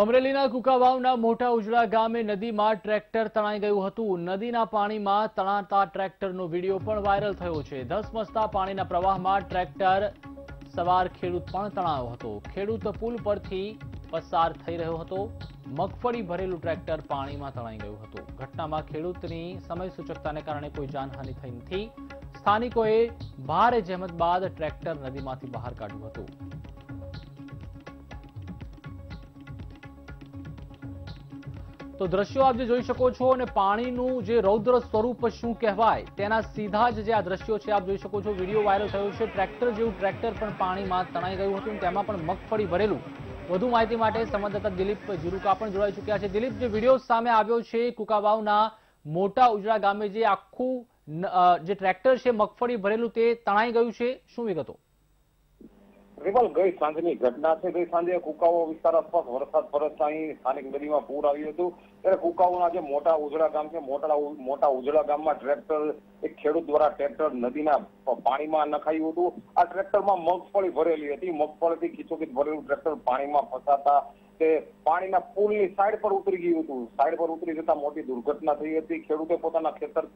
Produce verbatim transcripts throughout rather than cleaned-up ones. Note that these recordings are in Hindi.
અમરેલીના કુકાવાવના મોટા ઉજળા ગામે નદીમાં ટ્રેક્ટર તણાઈ ગયું હતું। નદીના પાણીમાં તણાતા ટ્રેક્ટરનો વિડીયો પણ વાયરલ થયો છે। ધસમસતા પાણીના પ્રવાહમાં ટ્રેક્ટર સવાર ખેડૂત પણ તણાયો હતો। ખેડૂત પુલ પરથી પસાર થઈ રહ્યો હતો। મગફળી ભરેલું ટ્રેક્ટર પાણીમાં તણાઈ ગયું હતું। ઘટનામાં ખેડૂતની સમય સૂચકતાને કારણે કોઈ જાનહાનિ થઈ નથી। સ્થાનિકોએ ભારે જહેમત બાદ ટ્રેક્ટર નદીમાંથી બહાર કાઢ્યું હતું। तो दृश्यों आप जो सको पाणीनुं जे रौद्र स्वरूप शुं कहेवाय तेना सीधा ज आ दृश्यों छे आप जोई शको छो। वीडियो वायरल थयो छे। ट्रेक्टर जेवुं ट्रेक्टर पण पाणीमां तणाई गयुं हतुं। तेमां पण मगफळी भरेलुं। वधु माहिती माटे संवाददाता दिलीप जिरुका पण जोडाई चूक्या छे। दिलीप, जे वीडियो सामे आव्यो छे कुकावावना मोटा उजळा गामे जे आखुं जे ट्रेक्टर छे मगफळी भरेलुं ते तणाई गयुं छे, शुं विगतो? विमल, गई सांजनी घटना छे। गई सांजे कुकावा विस्तार आसपास वरसाद वरसता अहीं स्थानिक नदीमां पूर आव्युं हतुं। त्यारे कुकावाना जे मोटा उजळा गाम छे मोटा मोटा उजळा गाममां ट्रेक्टर एक खेडूत द्वारा ट्रेक्टर नदीना पाणीमां नखायुं हतुं। आ ट्रेक्टरमां मगफळी भरेली हती। मगफळीथी खीचोखीच भरेलुं ट्रेक्टर पाणीमां फसाता ते पाणीना पुलनी साइड पर उतरी गयुं हतुं। साइड पर उतरी जता मोटी दुर्घटना थई हती। खेडूते पोताना खेतर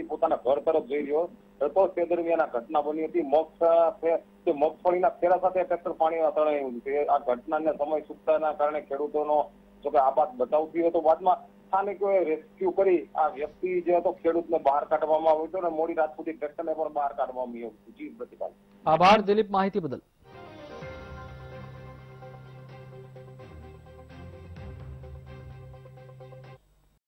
घर तरफ जई रह्यो हतो ते दरमियान घटना बनी हती। मगफळीना फेरा साथे ट्रेक्टर पाणीमां तणायुं हतुं। आ घटनाने समय सूचकताना कारणे खेडूतोनो जो के आपात बचाव थयो हतो। बादमां स्थानिकोए रेस्क्यू करी आ व्यक्ति जे हतो खेडूतने बहार काढवामां आव्यो हतो। मोडी रात सुधी ट्रेक्टरने पण बहार काढवामां आव्यो हतो। जी प्रतिपाल, आभार दिलीप माहिती बदल।